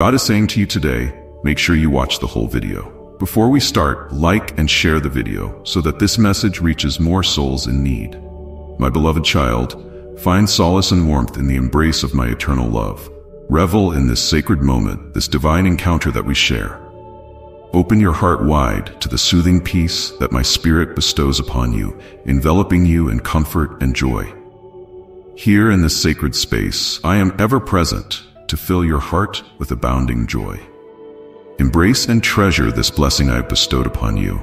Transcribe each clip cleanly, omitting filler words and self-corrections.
God is saying to you today, make sure you watch the whole video. Before we start, like and share the video so that this message reaches more souls in need. My beloved child, find solace and warmth in the embrace of my eternal love. Revel in this sacred moment, this divine encounter that we share. Open your heart wide to the soothing peace that my spirit bestows upon you, enveloping you in comfort and joy. Here in this sacred space, I am ever present to fill your heart with abounding joy. Embrace and treasure this blessing I have bestowed upon you.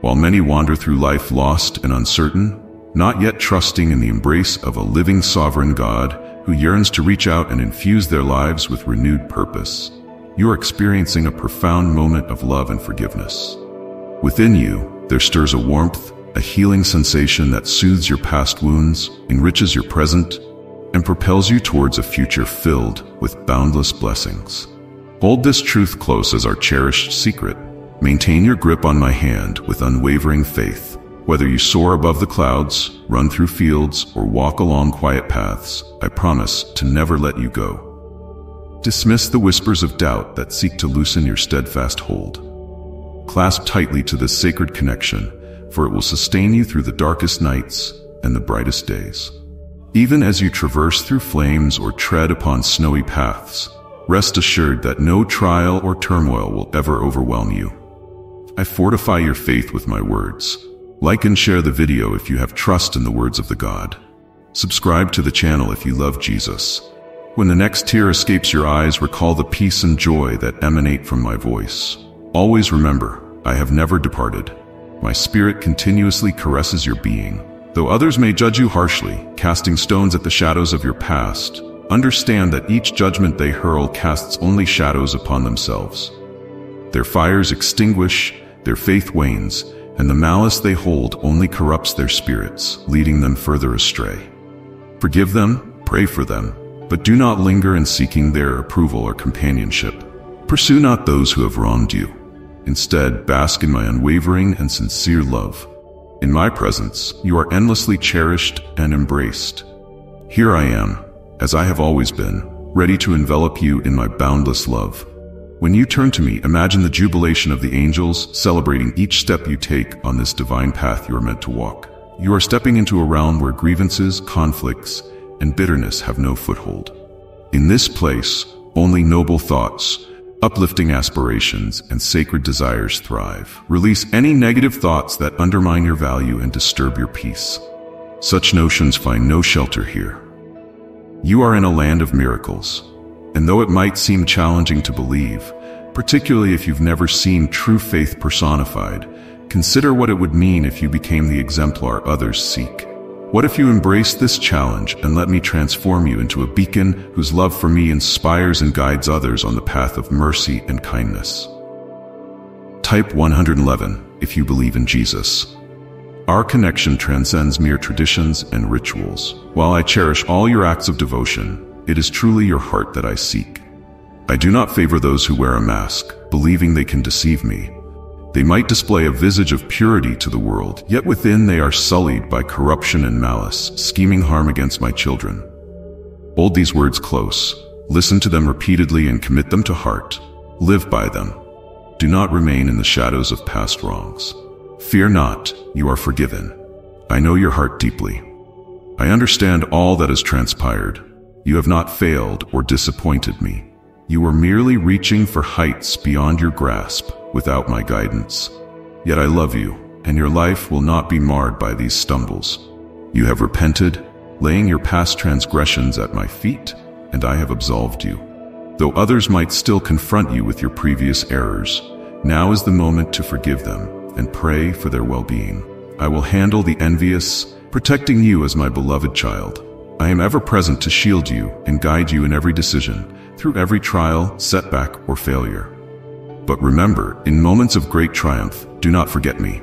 While many wander through life lost and uncertain, not yet trusting in the embrace of a living sovereign God who yearns to reach out and infuse their lives with renewed purpose, you are experiencing a profound moment of love and forgiveness. Within you, there stirs a warmth, a healing sensation that soothes your past wounds, enriches your present, and propels you towards a future filled with boundless blessings. Hold this truth close as our cherished secret. Maintain your grip on my hand with unwavering faith. Whether you soar above the clouds, run through fields, or walk along quiet paths, I promise to never let you go. Dismiss the whispers of doubt that seek to loosen your steadfast hold. Clasp tightly to this sacred connection, for it will sustain you through the darkest nights and the brightest days. Even as you traverse through flames or tread upon snowy paths, rest assured that no trial or turmoil will ever overwhelm you. I fortify your faith with my words. Like and share the video if you have trust in the words of the God. Subscribe to the channel if you love Jesus. When the next tear escapes your eyes, recall the peace and joy that emanate from my voice. Always remember, I have never departed. My spirit continuously caresses your being. Though others may judge you harshly, casting stones at the shadows of your past, understand that each judgment they hurl casts only shadows upon themselves. Their fires extinguish, their faith wanes, and the malice they hold only corrupts their spirits, leading them further astray. Forgive them, pray for them, but do not linger in seeking their approval or companionship. Pursue not those who have wronged you. Instead, bask in my unwavering and sincere love. In my presence, you are endlessly cherished and embraced. Here I am, as I have always been, ready to envelop you in my boundless love. When you turn to me, imagine the jubilation of the angels celebrating each step you take on this divine path you are meant to walk. You are stepping into a realm where grievances, conflicts, and bitterness have no foothold. In this place, only noble thoughts, uplifting aspirations, and sacred desires thrive. Release any negative thoughts that undermine your value and disturb your peace. Such notions find no shelter here. You are in a land of miracles, and though it might seem challenging to believe, particularly if you've never seen true faith personified, consider what it would mean if you became the exemplar others seek. What if you embrace this challenge and let me transform you into a beacon whose love for me inspires and guides others on the path of mercy and kindness? Type 111 if you believe in Jesus. Our connection transcends mere traditions and rituals. While I cherish all your acts of devotion, it is truly your heart that I seek. I do not favor those who wear a mask, believing they can deceive me. They might display a visage of purity to the world, yet within they are sullied by corruption and malice, scheming harm against my children. Hold these words close, listen to them repeatedly and commit them to heart. Live by them. Do not remain in the shadows of past wrongs. Fear not, you are forgiven. I know your heart deeply. I understand all that has transpired. You have not failed or disappointed me. You were merely reaching for heights beyond your grasp, without my guidance. Yet I love you, and your life will not be marred by these stumbles. You have repented, laying your past transgressions at my feet, and I have absolved you. Though others might still confront you with your previous errors, now is the moment to forgive them and pray for their well-being. I will handle the envious, protecting you as my beloved child. I am ever present to shield you and guide you in every decision, through every trial, setback, or failure. But remember, in moments of great triumph, do not forget me.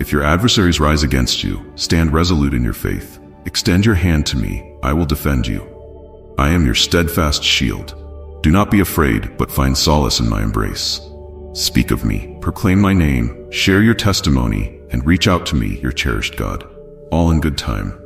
If your adversaries rise against you, stand resolute in your faith. Extend your hand to me, I will defend you. I am your steadfast shield. Do not be afraid, but find solace in my embrace. Speak of me, proclaim my name, share your testimony, and reach out to me, your cherished God. All in good time.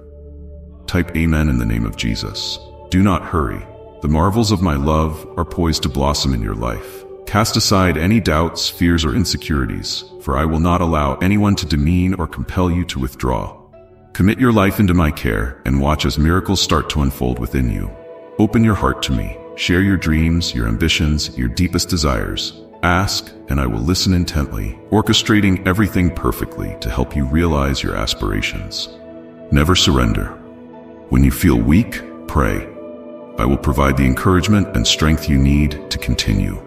Type Amen in the name of Jesus. Do not hurry. The marvels of my love are poised to blossom in your life. Cast aside any doubts, fears, or insecurities, for I will not allow anyone to demean or compel you to withdraw. Commit your life into my care and watch as miracles start to unfold within you. Open your heart to me. Share your dreams, your ambitions, your deepest desires. Ask, and I will listen intently, orchestrating everything perfectly to help you realize your aspirations. Never surrender. When you feel weak, pray. I will provide the encouragement and strength you need to continue.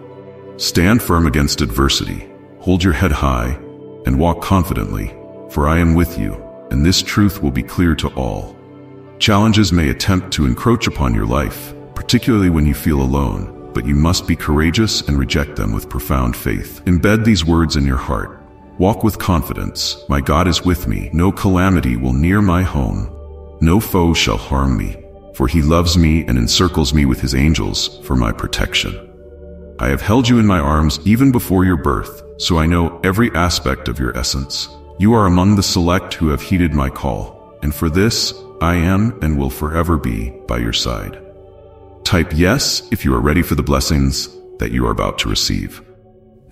Stand firm against adversity, hold your head high, and walk confidently, for I am with you, and this truth will be clear to all. Challenges may attempt to encroach upon your life, particularly when you feel alone, but you must be courageous and reject them with profound faith. Embed these words in your heart. Walk with confidence. My God is with me. No calamity will near my home. No foe shall harm me, for he loves me and encircles me with his angels for my protection. I have held you in my arms even before your birth, so I know every aspect of your essence. You are among the select who have heeded my call, and for this, I am and will forever be by your side. Type yes if you are ready for the blessings that you are about to receive.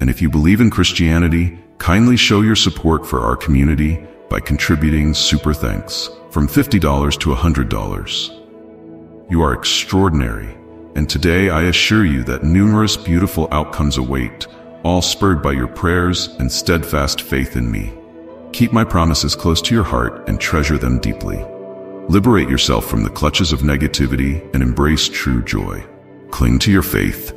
And if you believe in Christianity, kindly show your support for our community by contributing super thanks from $50 to $100. You are extraordinary. And today I assure you that numerous beautiful outcomes await, all spurred by your prayers and steadfast faith in me. Keep my promises close to your heart and treasure them deeply. Liberate yourself from the clutches of negativity and embrace true joy. Cling to your faith,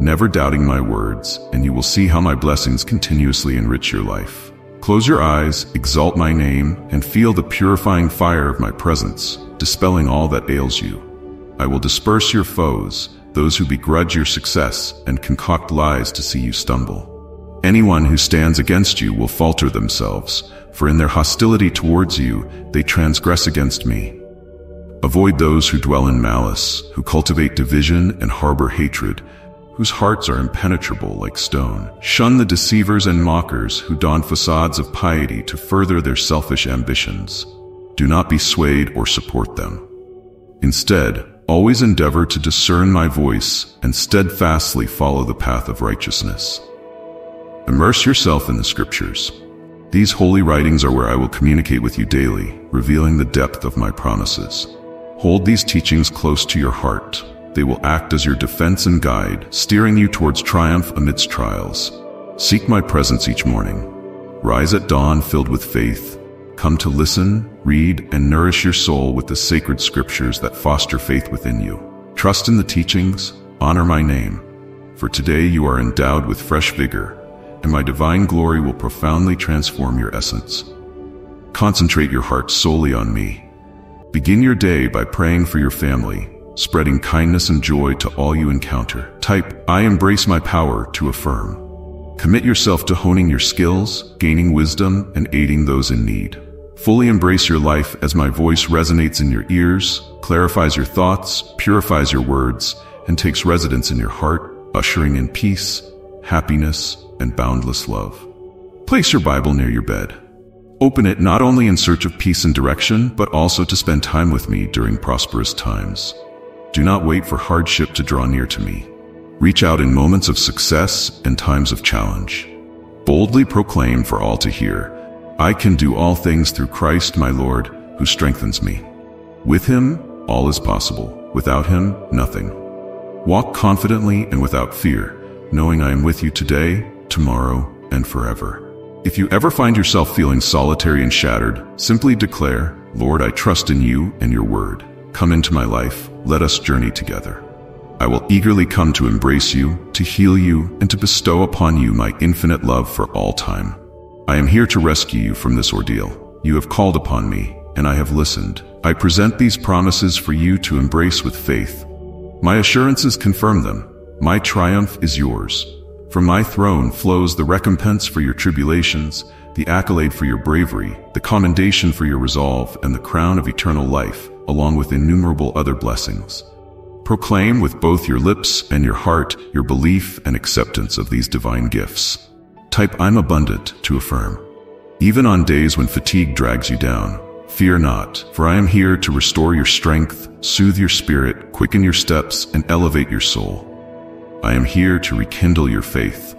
never doubting my words, and you will see how my blessings continuously enrich your life. Close your eyes, exalt my name, and feel the purifying fire of my presence, dispelling all that ails you. I will disperse your foes, those who begrudge your success and concoct lies to see you stumble. Anyone who stands against you will falter themselves, for in their hostility towards you, they transgress against me. Avoid those who dwell in malice, who cultivate division and harbor hatred, whose hearts are impenetrable like stone. Shun the deceivers and mockers who don facades of piety to further their selfish ambitions. Do not be swayed or support them. Instead, always endeavor to discern my voice and steadfastly follow the path of righteousness. Immerse yourself in the scriptures. These holy writings are where I will communicate with you daily, revealing the depth of my promises. Hold these teachings close to your heart. They will act as your defense and guide, steering you towards triumph amidst trials. Seek my presence each morning. Rise at dawn filled with faith. Come to listen, read, and nourish your soul with the sacred scriptures that foster faith within you. Trust in the teachings, honor my name, for today you are endowed with fresh vigor, and my divine glory will profoundly transform your essence. Concentrate your heart solely on me. Begin your day by praying for your family, spreading kindness and joy to all you encounter. Type, I embrace my power to affirm. Commit yourself to honing your skills, gaining wisdom, and aiding those in need. Fully embrace your life as my voice resonates in your ears, clarifies your thoughts, purifies your words, and takes residence in your heart, ushering in peace, happiness, and boundless love. Place your Bible near your bed. Open it not only in search of peace and direction, but also to spend time with me during prosperous times. Do not wait for hardship to draw near to me. Reach out in moments of success and times of challenge. Boldly proclaim for all to hear, I can do all things through Christ my Lord, who strengthens me. With him, all is possible. Without him, nothing. Walk confidently and without fear, knowing I am with you today, tomorrow, and forever. If you ever find yourself feeling solitary and shattered, simply declare, Lord, I trust in you and your word. Come into my life. Let us journey together. I will eagerly come to embrace you, to heal you, and to bestow upon you my infinite love for all time. I am here to rescue you from this ordeal. You have called upon me, and I have listened. I present these promises for you to embrace with faith. My assurances confirm them. My triumph is yours. From my throne flows the recompense for your tribulations, the accolade for your bravery, the commendation for your resolve, and the crown of eternal life, along with innumerable other blessings. Proclaim with both your lips and your heart your belief and acceptance of these divine gifts. Type I'm abundant to affirm. Even on days when fatigue drags you down, Fear not, for I am here to restore your strength, soothe your spirit, quicken your steps, and elevate your soul. I am here to rekindle your faith.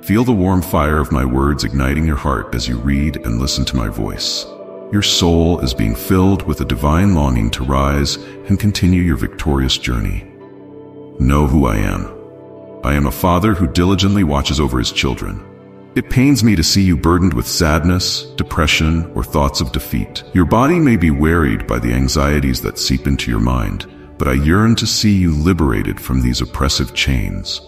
Feel the warm fire of my words igniting your heart as you read and listen to my voice. Your soul is being filled with a divine longing to rise and continue your victorious journey. Know who I am. I am a father who diligently watches over his children. It pains me to see you burdened with sadness, depression, or thoughts of defeat. Your body may be wearied by the anxieties that seep into your mind, but I yearn to see you liberated from these oppressive chains.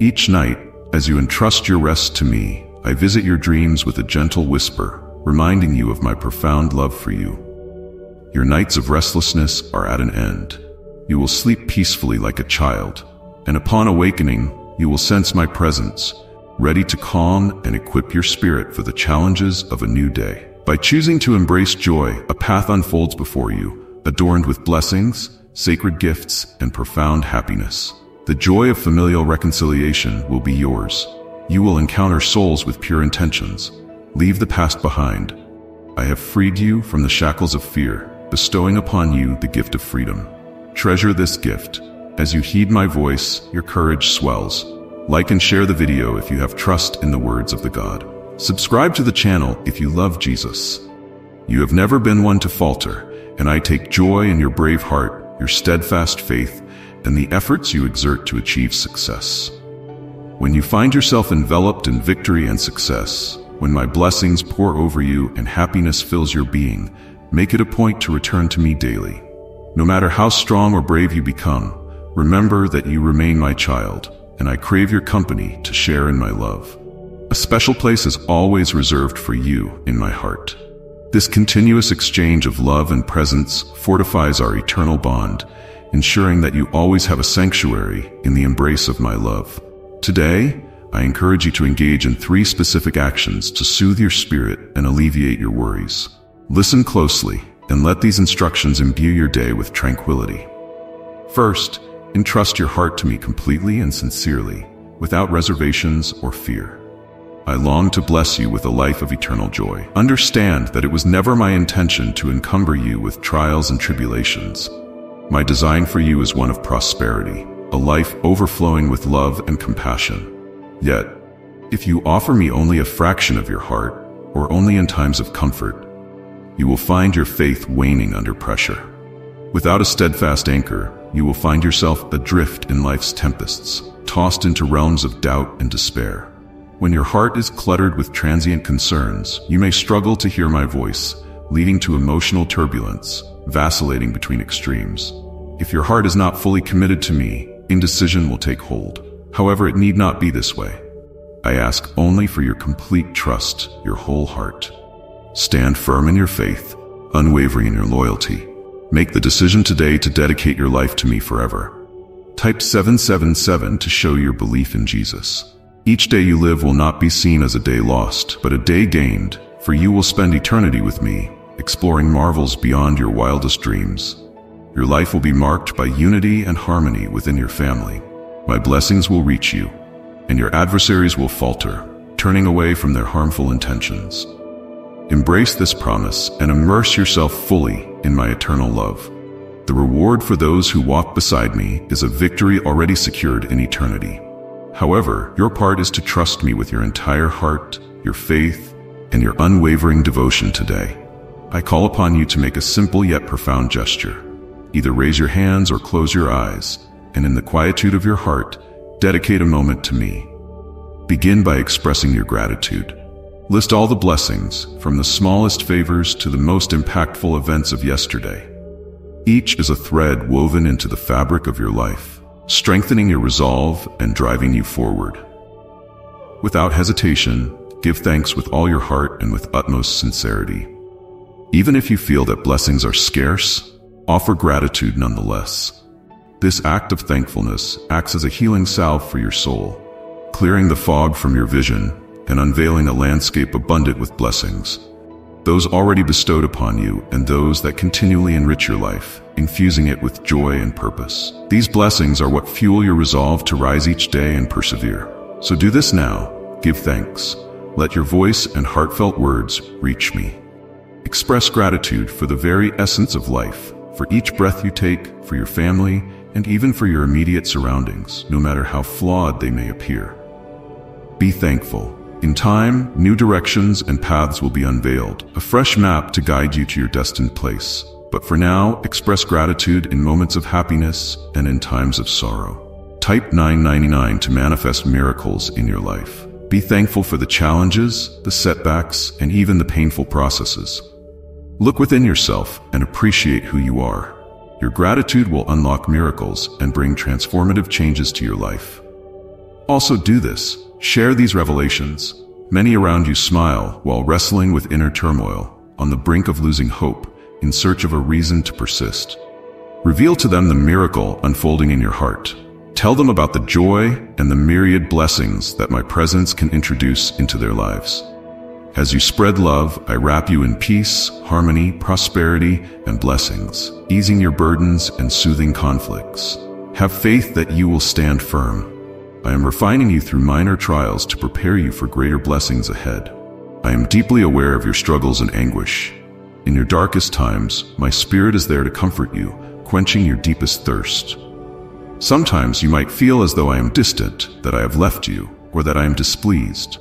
Each night, as you entrust your rest to me, I visit your dreams with a gentle whisper, reminding you of my profound love for you. Your nights of restlessness are at an end. You will sleep peacefully like a child, and upon awakening, you will sense my presence, ready to calm and equip your spirit for the challenges of a new day. By choosing to embrace joy, a path unfolds before you, adorned with blessings, sacred gifts, and profound happiness. The joy of familial reconciliation will be yours. You will encounter souls with pure intentions. Leave the past behind. I have freed you from the shackles of fear, bestowing upon you the gift of freedom. Treasure this gift. As you heed my voice, your courage swells. Like and share the video if you have trust in the words of the God. Subscribe to the channel if you love Jesus. You have never been one to falter, and I take joy in your brave heart, your steadfast faith, and the efforts you exert to achieve success. When you find yourself enveloped in victory and success, when my blessings pour over you and happiness fills your being, make it a point to return to me daily. No matter how strong or brave you become, remember that you remain my child, and I crave your company to share in my love. A special place is always reserved for you in my heart. This continuous exchange of love and presence fortifies our eternal bond, ensuring that you always have a sanctuary in the embrace of my love. Today, I encourage you to engage in 3 specific actions to soothe your spirit and alleviate your worries. Listen closely and let these instructions imbue your day with tranquility. First, entrust your heart to me completely and sincerely, without reservations or fear. I long to bless you with a life of eternal joy. Understand that it was never my intention to encumber you with trials and tribulations. My design for you is one of prosperity, a life overflowing with love and compassion. Yet, if you offer me only a fraction of your heart, or only in times of comfort, you will find your faith waning under pressure. Without a steadfast anchor, you will find yourself adrift in life's tempests, tossed into realms of doubt and despair. When your heart is cluttered with transient concerns, you may struggle to hear my voice, leading to emotional turbulence, vacillating between extremes. If your heart is not fully committed to me, indecision will take hold. However, it need not be this way. I ask only for your complete trust, your whole heart. Stand firm in your faith, unwavering in your loyalty. Make the decision today to dedicate your life to me forever. Type 777 to show your belief in Jesus. Each day you live will not be seen as a day lost, but a day gained, for you will spend eternity with me, exploring marvels beyond your wildest dreams. Your life will be marked by unity and harmony within your family. My blessings will reach you, and your adversaries will falter, turning away from their harmful intentions. Embrace this promise and immerse yourself fully in my eternal love. The reward for those who walk beside me is a victory already secured in eternity. However, your part is to trust me with your entire heart, your faith, and your unwavering devotion today. I call upon you to make a simple yet profound gesture. Either raise your hands or close your eyes, and in the quietude of your heart, dedicate a moment to me. Begin by expressing your gratitude. List all the blessings, from the smallest favors to the most impactful events of yesterday. Each is a thread woven into the fabric of your life, strengthening your resolve and driving you forward. Without hesitation, give thanks with all your heart and with utmost sincerity. Even if you feel that blessings are scarce, offer gratitude nonetheless. This act of thankfulness acts as a healing salve for your soul, clearing the fog from your vision and unveiling a landscape abundant with blessings, those already bestowed upon you and those that continually enrich your life, infusing it with joy and purpose. These blessings are what fuel your resolve to rise each day and persevere. So do this now. Give thanks. Let your voice and heartfelt words reach me. Express gratitude for the very essence of life, for each breath you take, for your family, and even for your immediate surroundings, no matter how flawed they may appear. Be thankful. In time, new directions and paths will be unveiled, a fresh map to guide you to your destined place. But for now, express gratitude in moments of happiness and in times of sorrow. Type 999 to manifest miracles in your life. Be thankful for the challenges, the setbacks, and even the painful processes. Look within yourself and appreciate who you are. Your gratitude will unlock miracles and bring transformative changes to your life. Also do this. Share these revelations. Many around you smile while wrestling with inner turmoil, on the brink of losing hope, in search of a reason to persist. Reveal to them the miracle unfolding in your heart. Tell them about the joy and the myriad blessings that my presence can introduce into their lives. As you spread love, I wrap you in peace, harmony, prosperity, and blessings, easing your burdens and soothing conflicts. Have faith that you will stand firm. I am refining you through minor trials to prepare you for greater blessings ahead. I am deeply aware of your struggles and anguish. In your darkest times, my spirit is there to comfort you, quenching your deepest thirst. Sometimes you might feel as though I am distant, that I have left you, or that I am displeased.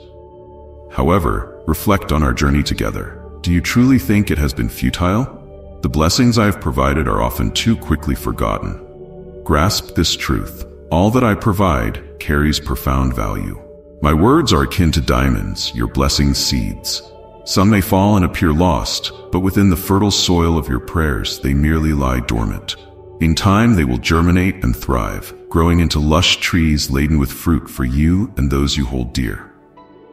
However, reflect on our journey together. Do you truly think it has been futile? The blessings I have provided are often too quickly forgotten. Grasp this truth. All that I provide carries profound value. My words are akin to diamonds, your blessings seeds. Some may fall and appear lost, but within the fertile soil of your prayers they merely lie dormant. In time they will germinate and thrive, growing into lush trees laden with fruit for you and those you hold dear.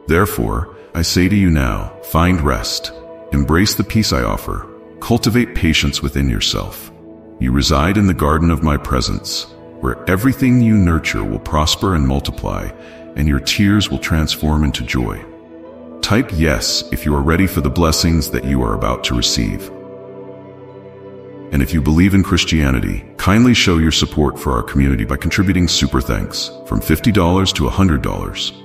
Therefore, I say to you now, find rest. Embrace the peace I offer. Cultivate patience within yourself. You reside in the garden of my presence, where everything you nurture will prosper and multiply, and your tears will transform into joy. Type yes if you are ready for the blessings that you are about to receive. And if you believe in Christianity, kindly show your support for our community by contributing super thanks, from $50 to $100.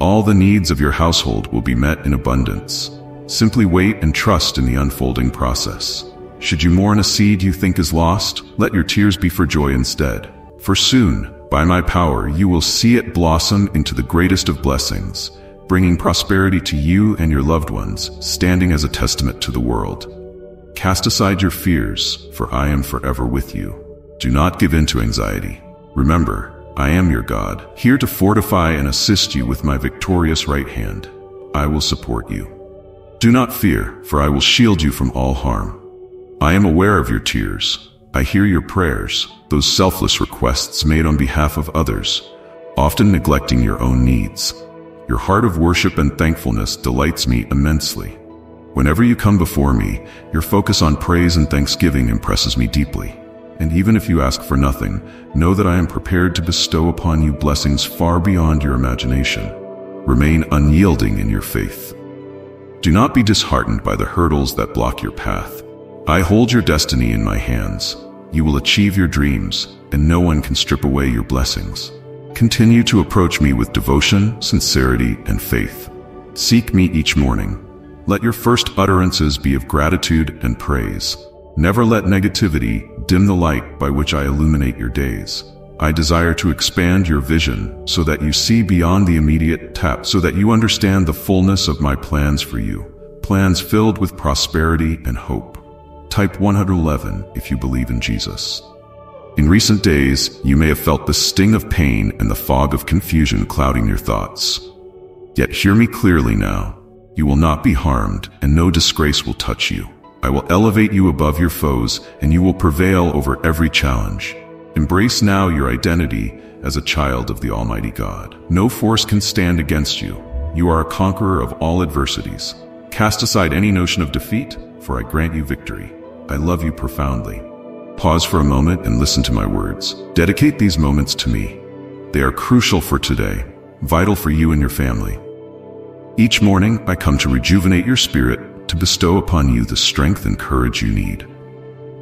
All the needs of your household will be met in abundance. Simply wait and trust in the unfolding process. Should you mourn a seed you think is lost, let your tears be for joy instead. For soon, by my power, you will see it blossom into the greatest of blessings, bringing prosperity to you and your loved ones, standing as a testament to the world. Cast aside your fears, for I am forever with you. Do not give in to anxiety. Remember, I am your God, here to fortify and assist you with my victorious right hand. I will support you. Do not fear, for I will shield you from all harm. I am aware of your tears. I hear your prayers, those selfless requests made on behalf of others, often neglecting your own needs. Your heart of worship and thankfulness delights me immensely. Whenever you come before me, your focus on praise and thanksgiving impresses me deeply. And even if you ask for nothing, know that I am prepared to bestow upon you blessings far beyond your imagination. Remain unyielding in your faith. Do not be disheartened by the hurdles that block your path. I hold your destiny in my hands. You will achieve your dreams, and no one can strip away your blessings. Continue to approach me with devotion, sincerity, and faith. Seek me each morning. Let your first utterances be of gratitude and praise. Never let negativity dim the light by which I illuminate your days. I desire to expand your vision so that you see beyond the immediate tap, so that you understand the fullness of my plans for you, plans filled with prosperity and hope. Type 111 if you believe in Jesus. In recent days, you may have felt the sting of pain and the fog of confusion clouding your thoughts. Yet hear me clearly now. You will not be harmed, and no disgrace will touch you. I will elevate you above your foes, and you will prevail over every challenge. Embrace now your identity as a child of the Almighty God. No force can stand against you. You are a conqueror of all adversities. Cast aside any notion of defeat, for I grant you victory. I love you profoundly. Pause for a moment and listen to my words. Dedicate these moments to me. They are crucial for today, vital for you and your family. Each morning, I come to rejuvenate your spirit, to bestow upon you the strength and courage you need.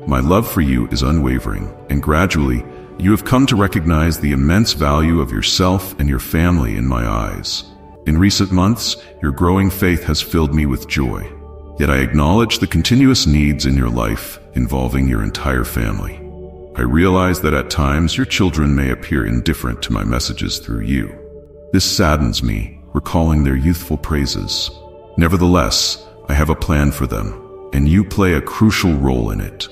My love for you is unwavering, and gradually, you have come to recognize the immense value of yourself and your family in my eyes. In recent months, your growing faith has filled me with joy. Yet I acknowledge the continuous needs in your life involving your entire family. I realize that at times your children may appear indifferent to my messages through you. This saddens me, recalling their youthful praises. Nevertheless, I have a plan for them, and you play a crucial role in it.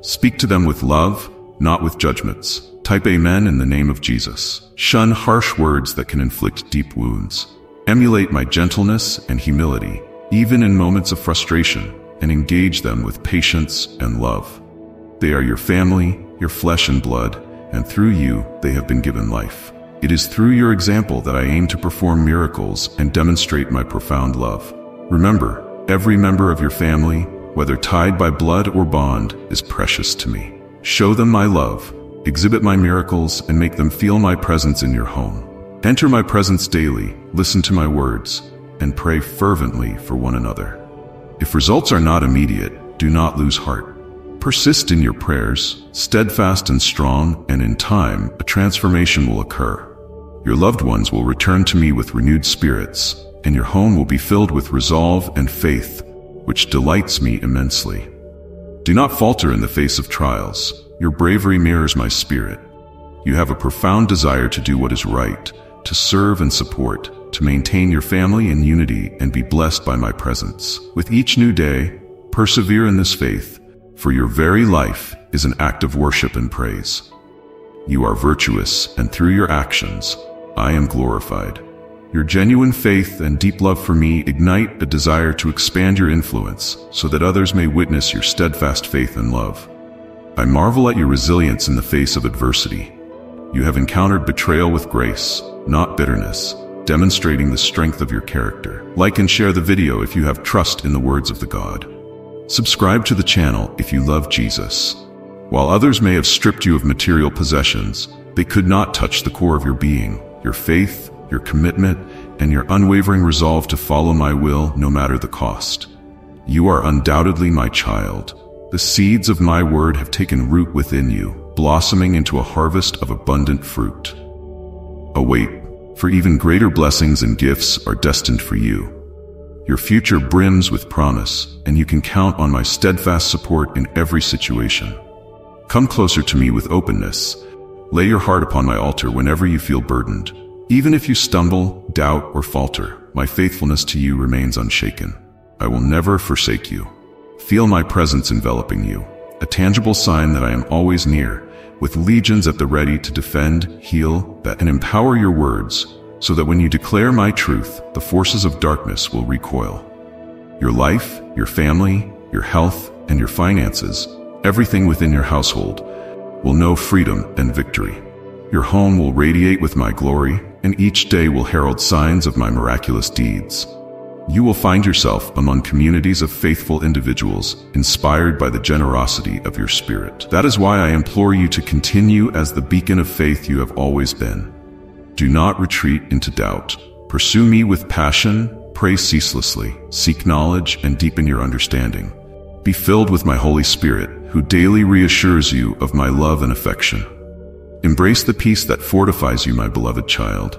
Speak to them with love, not with judgments. Type Amen in the name of Jesus. Shun harsh words that can inflict deep wounds. Emulate my gentleness and humility, even in moments of frustration, and engage them with patience and love. They are your family, your flesh and blood, and through you they have been given life. It is through your example that I aim to perform miracles and demonstrate my profound love. Remember, every member of your family, whether tied by blood or bond, is precious to me. Show them my love, exhibit my miracles, and make them feel my presence in your home. Enter my presence daily, listen to my words, and pray fervently for one another. If results are not immediate, do not lose heart. Persist in your prayers, steadfast and strong, and in time, a transformation will occur. Your loved ones will return to me with renewed spirits, and your home will be filled with resolve and faith, which delights me immensely. Do not falter in the face of trials. Your bravery mirrors my spirit. You have a profound desire to do what is right, to serve and support, to maintain your family in unity and be blessed by my presence. With each new day, persevere in this faith, for your very life is an act of worship and praise. You are virtuous, and through your actions, I am glorified. Your genuine faith and deep love for me ignite a desire to expand your influence so that others may witness your steadfast faith and love. I marvel at your resilience in the face of adversity. You have encountered betrayal with grace, not bitterness, demonstrating the strength of your character. Like and share the video if you have trust in the words of the God. Subscribe to the channel if you love Jesus. While others may have stripped you of material possessions, they could not touch the core of your being, your faith, your commitment, and your unwavering resolve to follow my will no matter the cost. You are undoubtedly my child. The seeds of my word have taken root within you, blossoming into a harvest of abundant fruit. Await, for even greater blessings and gifts are destined for you. Your future brims with promise, and you can count on my steadfast support in every situation. Come closer to me with openness. Lay your heart upon my altar whenever you feel burdened. Even if you stumble, doubt, or falter, my faithfulness to you remains unshaken. I will never forsake you. Feel my presence enveloping you, a tangible sign that I am always near, with legions at the ready to defend, heal, and empower your words, so that when you declare my truth, the forces of darkness will recoil. Your life, your family, your health, and your finances, everything within your household, will know freedom and victory. Your home will radiate with my glory, and each day will herald signs of my miraculous deeds. You will find yourself among communities of faithful individuals, inspired by the generosity of your spirit. That is why I implore you to continue as the beacon of faith you have always been. Do not retreat into doubt. Pursue me with passion, pray ceaselessly, seek knowledge, and deepen your understanding. Be filled with my Holy Spirit, who daily reassures you of my love and affection. Embrace the peace that fortifies you, my beloved child.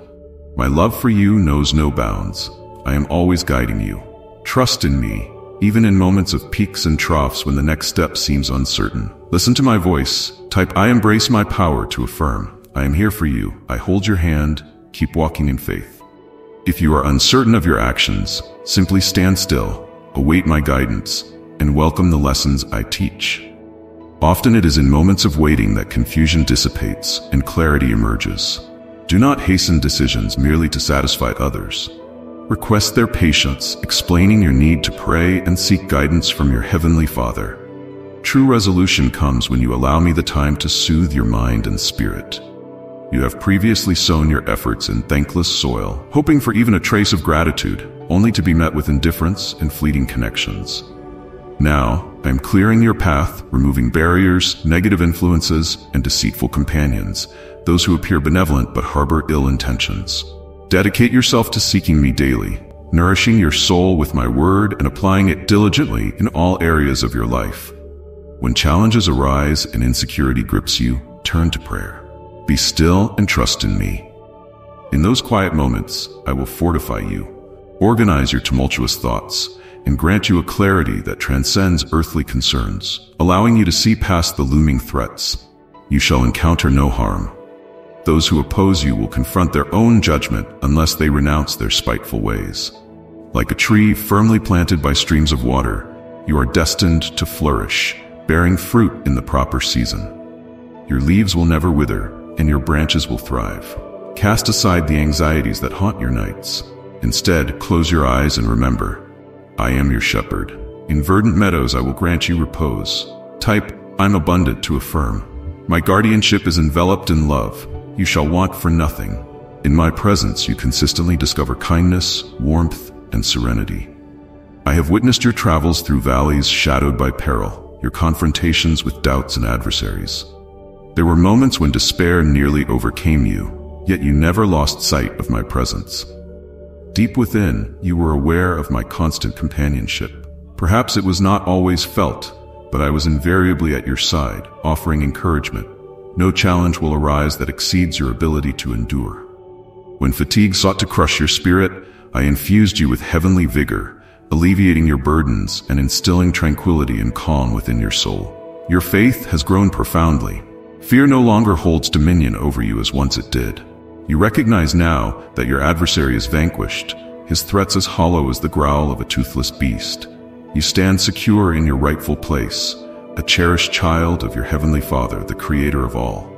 My love for you knows no bounds. I am always guiding you. Trust in me, even in moments of peaks and troughs when the next step seems uncertain. Listen to my voice. Type, I embrace my power to affirm. I am here for you. I hold your hand. Keep walking in faith. If you are uncertain of your actions, simply stand still, await my guidance, and welcome the lessons I teach. Often it is in moments of waiting that confusion dissipates and clarity emerges. Do not hasten decisions merely to satisfy others. Request their patience, explaining your need to pray and seek guidance from your Heavenly Father. True resolution comes when you allow me the time to soothe your mind and spirit. You have previously sown your efforts in thankless soil, hoping for even a trace of gratitude, only to be met with indifference and fleeting connections. Now, I am clearing your path, removing barriers, negative influences, and deceitful companions, those who appear benevolent but harbor ill intentions. Dedicate yourself to seeking me daily, nourishing your soul with my word and applying it diligently in all areas of your life. When challenges arise and insecurity grips you, turn to prayer. Be still and trust in me. In those quiet moments, I will fortify you, organize your tumultuous thoughts, and grant you a clarity that transcends earthly concerns, allowing you to see past the looming threats. You shall encounter no harm. Those who oppose you will confront their own judgment unless they renounce their spiteful ways. Like a tree firmly planted by streams of water, you are destined to flourish, bearing fruit in the proper season. Your leaves will never wither, and your branches will thrive. Cast aside the anxieties that haunt your nights. Instead, close your eyes and remember, I am your shepherd. In verdant meadows I will grant you repose. Type, I'm abundant to affirm. My guardianship is enveloped in love. You shall want for nothing. In my presence you consistently discover kindness, warmth, and serenity. I have witnessed your travels through valleys shadowed by peril, your confrontations with doubts and adversaries. There were moments when despair nearly overcame you, yet you never lost sight of my presence. Deep within, you were aware of my constant companionship. Perhaps it was not always felt, but I was invariably at your side, offering encouragement. No challenge will arise that exceeds your ability to endure. When fatigue sought to crush your spirit, I infused you with heavenly vigor, alleviating your burdens and instilling tranquility and calm within your soul. Your faith has grown profoundly. Fear no longer holds dominion over you as once it did. You recognize now that your adversary is vanquished, his threats as hollow as the growl of a toothless beast. You stand secure in your rightful place, a cherished child of your heavenly Father, the Creator of all.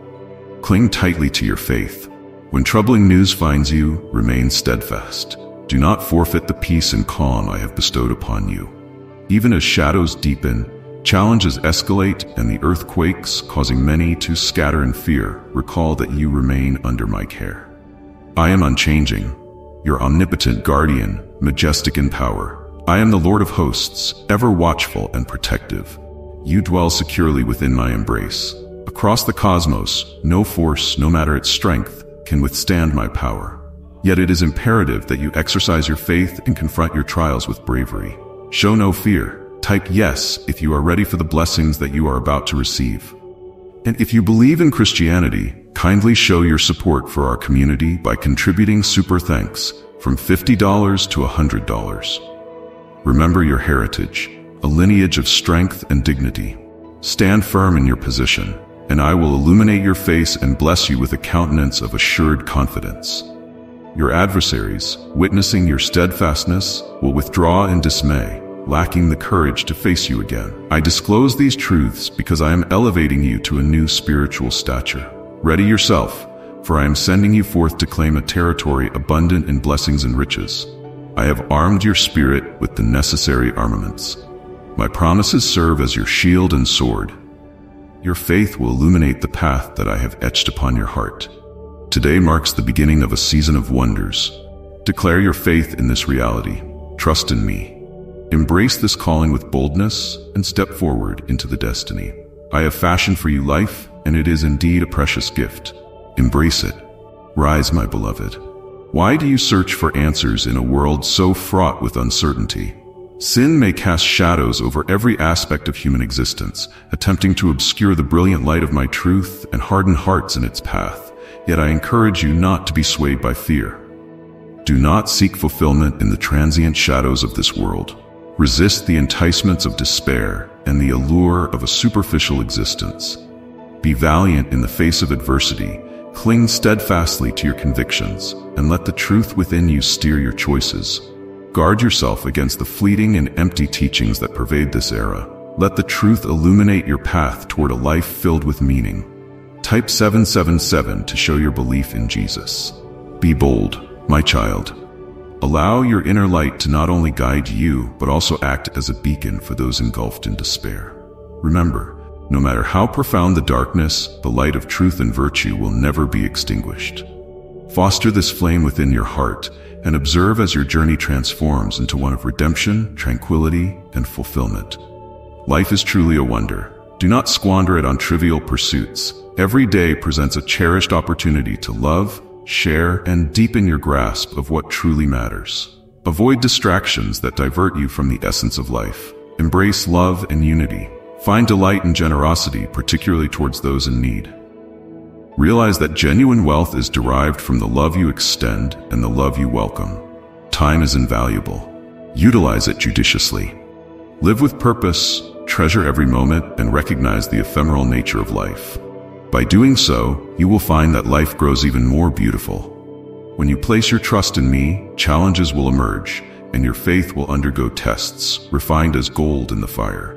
Cling tightly to your faith. When troubling news finds you, remain steadfast. Do not forfeit the peace and calm I have bestowed upon you. Even as shadows deepen, challenges escalate, and the earth quakes, causing many to scatter in fear, recall that you remain under my care. I am unchanging, your omnipotent guardian, majestic in power. I am the Lord of hosts, ever watchful and protective. You dwell securely within my embrace. Across the cosmos, no force, no matter its strength, can withstand my power. Yet it is imperative that you exercise your faith and confront your trials with bravery. Show no fear. Type yes if you are ready for the blessings that you are about to receive. And if you believe in Christianity, kindly show your support for our community by contributing super thanks from $50 to $100. Remember your heritage, a lineage of strength and dignity. Stand firm in your position, and I will illuminate your face and bless you with a countenance of assured confidence. Your adversaries, witnessing your steadfastness, will withdraw in dismay, lacking the courage to face you again. I disclose these truths because I am elevating you to a new spiritual stature. Ready yourself, for I am sending you forth to claim a territory abundant in blessings and riches. I have armed your spirit with the necessary armaments. My promises serve as your shield and sword. Your faith will illuminate the path that I have etched upon your heart. Today marks the beginning of a season of wonders. Declare your faith in this reality. Trust in me. Embrace this calling with boldness and step forward into the destiny I have fashioned for you. Life, and it is indeed a precious gift. Embrace it. Rise, my beloved. Why do you search for answers in a world so fraught with uncertainty? Sin may cast shadows over every aspect of human existence, attempting to obscure the brilliant light of my truth and harden hearts in its path. Yet I encourage you not to be swayed by fear. Do not seek fulfillment in the transient shadows of this world. Resist the enticements of despair and the allure of a superficial existence. Be valiant in the face of adversity. Cling steadfastly to your convictions, and let the truth within you steer your choices. Guard yourself against the fleeting and empty teachings that pervade this era. Let the truth illuminate your path toward a life filled with meaning. Type 777 to show your belief in Jesus. Be bold, my child. Allow your inner light to not only guide you, but also act as a beacon for those engulfed in despair. Remember, no matter how profound the darkness, the light of truth and virtue will never be extinguished. Foster this flame within your heart and observe as your journey transforms into one of redemption, tranquility, and fulfillment. Life is truly a wonder. Do not squander it on trivial pursuits. Every day presents a cherished opportunity to love, share, and deepen your grasp of what truly matters. Avoid distractions that divert you from the essence of life. Embrace love and unity. Find delight in generosity, particularly towards those in need. Realize that genuine wealth is derived from the love you extend and the love you welcome. Time is invaluable. Utilize it judiciously. Live with purpose, treasure every moment, and recognize the ephemeral nature of life. By doing so, you will find that life grows even more beautiful. When you place your trust in me, challenges will emerge, and your faith will undergo tests, refined as gold in the fire.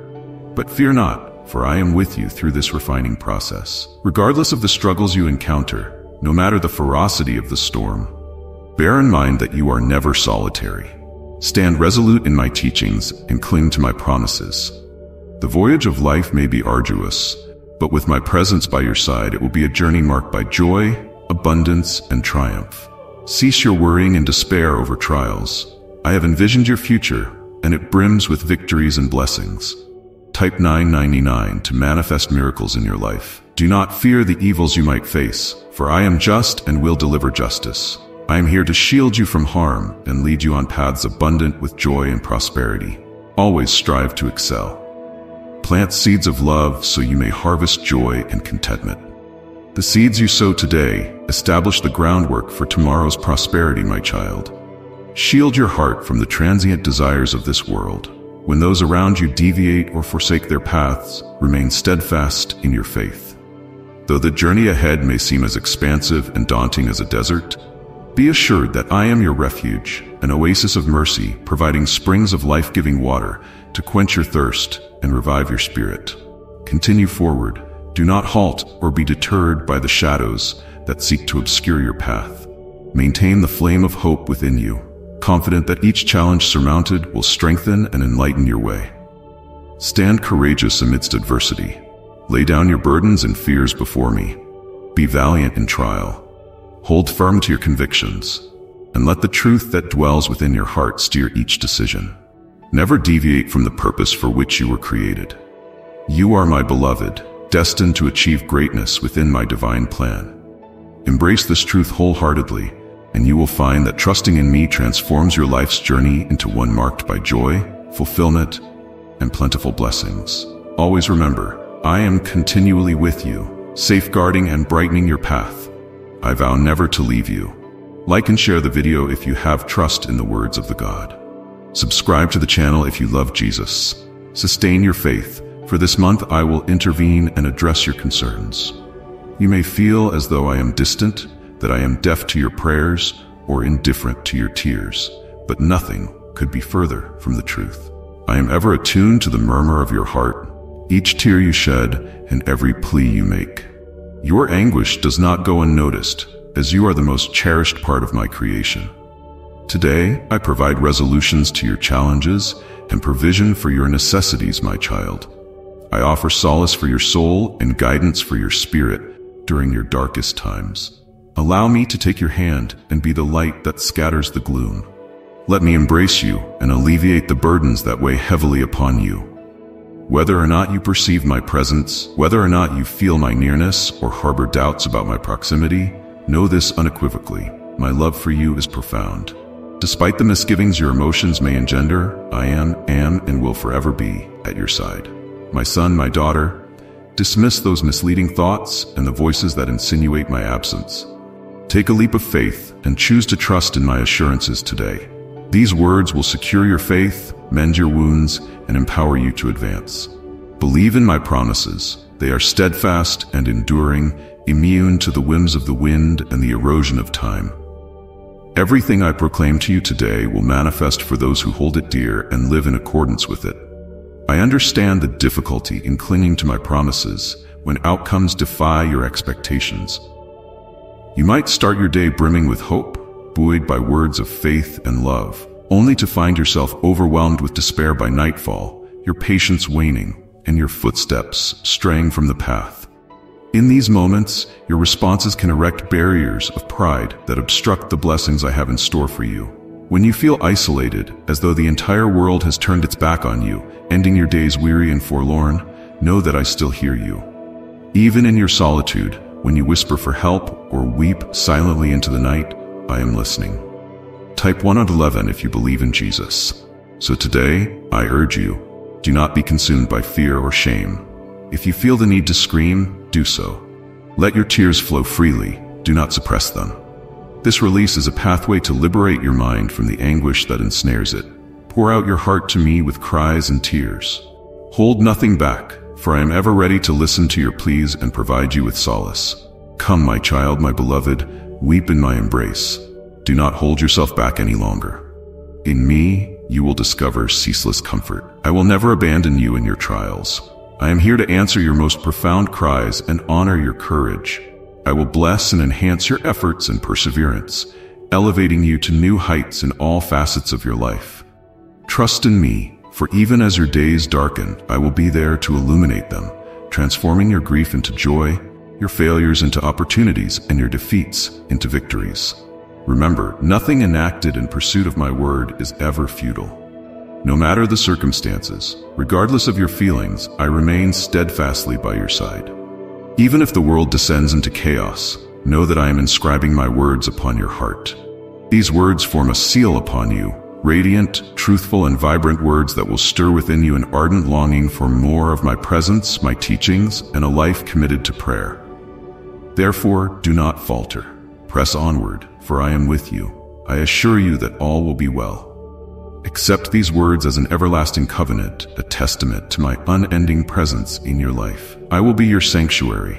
But fear not, for I am with you through this refining process. Regardless of the struggles you encounter, no matter the ferocity of the storm, bear in mind that you are never solitary. Stand resolute in my teachings and cling to my promises. The voyage of life may be arduous, but with my presence by your side, it will be a journey marked by joy, abundance, and triumph. Cease your worrying and despair over trials. I have envisioned your future, and it brims with victories and blessings. Type 999 to manifest miracles in your life. Do not fear the evils you might face, for I am just and will deliver justice. I am here to shield you from harm and lead you on paths abundant with joy and prosperity. Always strive to excel. Plant seeds of love so you may harvest joy and contentment. The seeds you sow today establish the groundwork for tomorrow's prosperity, my child. Shield your heart from the transient desires of this world. When those around you deviate or forsake their paths, remain steadfast in your faith. Though the journey ahead may seem as expansive and daunting as a desert, be assured that I am your refuge, an oasis of mercy, providing springs of life-giving water to quench your thirst and revive your spirit. Continue forward. Do not halt or be deterred by the shadows that seek to obscure your path. Maintain the flame of hope within you, confident that each challenge surmounted will strengthen and enlighten your way. Stand courageous amidst adversity. Lay down your burdens and fears before me. Be valiant in trial. Hold firm to your convictions, and let the truth that dwells within your heart steer each decision. Never deviate from the purpose for which you were created. You are my beloved, destined to achieve greatness within my divine plan. Embrace this truth wholeheartedly, and you will find that trusting in me transforms your life's journey into one marked by joy, fulfillment, and plentiful blessings. Always remember, I am continually with you, safeguarding and brightening your path. I vow never to leave you. Like and share the video if you have trust in the words of the God. Subscribe to the channel if you love Jesus. Sustain your faith, for this month I will intervene and address your concerns. You may feel as though I am distant, that I am deaf to your prayers or indifferent to your tears, but nothing could be further from the truth. I am ever attuned to the murmur of your heart, each tear you shed and every plea you make. Your anguish does not go unnoticed, as you are the most cherished part of my creation. Today, I provide resolutions to your challenges and provision for your necessities, my child. I offer solace for your soul and guidance for your spirit during your darkest times. Allow me to take your hand and be the light that scatters the gloom. Let me embrace you and alleviate the burdens that weigh heavily upon you. Whether or not you perceive my presence, whether or not you feel my nearness or harbor doubts about my proximity, know this unequivocally. My love for you is profound. Despite the misgivings your emotions may engender, I am, and will forever be at your side. My son, my daughter, dismiss those misleading thoughts and the voices that insinuate my absence. Take a leap of faith and choose to trust in my assurances today. These words will secure your faith, mend your wounds, and empower you to advance. Believe in my promises. They are steadfast and enduring, immune to the whims of the wind and the erosion of time. Everything I proclaim to you today will manifest for those who hold it dear and live in accordance with it. I understand the difficulty in clinging to my promises when outcomes defy your expectations. You might start your day brimming with hope, buoyed by words of faith and love, only to find yourself overwhelmed with despair by nightfall, your patience waning, and your footsteps straying from the path. In these moments, your responses can erect barriers of pride that obstruct the blessings I have in store for you. When you feel isolated, as though the entire world has turned its back on you, ending your days weary and forlorn, know that I still hear you. Even in your solitude, when you whisper for help or weep silently into the night, I am listening. Type 111 if you believe in Jesus. So today, I urge you, do not be consumed by fear or shame. If you feel the need to scream, do so. Let your tears flow freely, do not suppress them. This release is a pathway to liberate your mind from the anguish that ensnares it. Pour out your heart to me with cries and tears. Hold nothing back, for I am ever ready to listen to your pleas and provide you with solace. Come, my child, my beloved, weep in my embrace. Do not hold yourself back any longer. In me, you will discover ceaseless comfort. I will never abandon you in your trials. I am here to answer your most profound cries and honor your courage. I will bless and enhance your efforts and perseverance, elevating you to new heights in all facets of your life. Trust in me, for even as your days darken, I will be there to illuminate them, transforming your grief into joy, your failures into opportunities, and your defeats into victories. Remember, nothing enacted in pursuit of my word is ever futile. No matter the circumstances, regardless of your feelings, I remain steadfastly by your side. Even if the world descends into chaos, know that I am inscribing my words upon your heart. These words form a seal upon you, radiant, truthful, and vibrant words that will stir within you an ardent longing for more of my presence, my teachings, and a life committed to prayer. Therefore, do not falter. Press onward, for I am with you. I assure you that all will be well. Accept these words as an everlasting covenant, a testament to my unending presence in your life. I will be your sanctuary,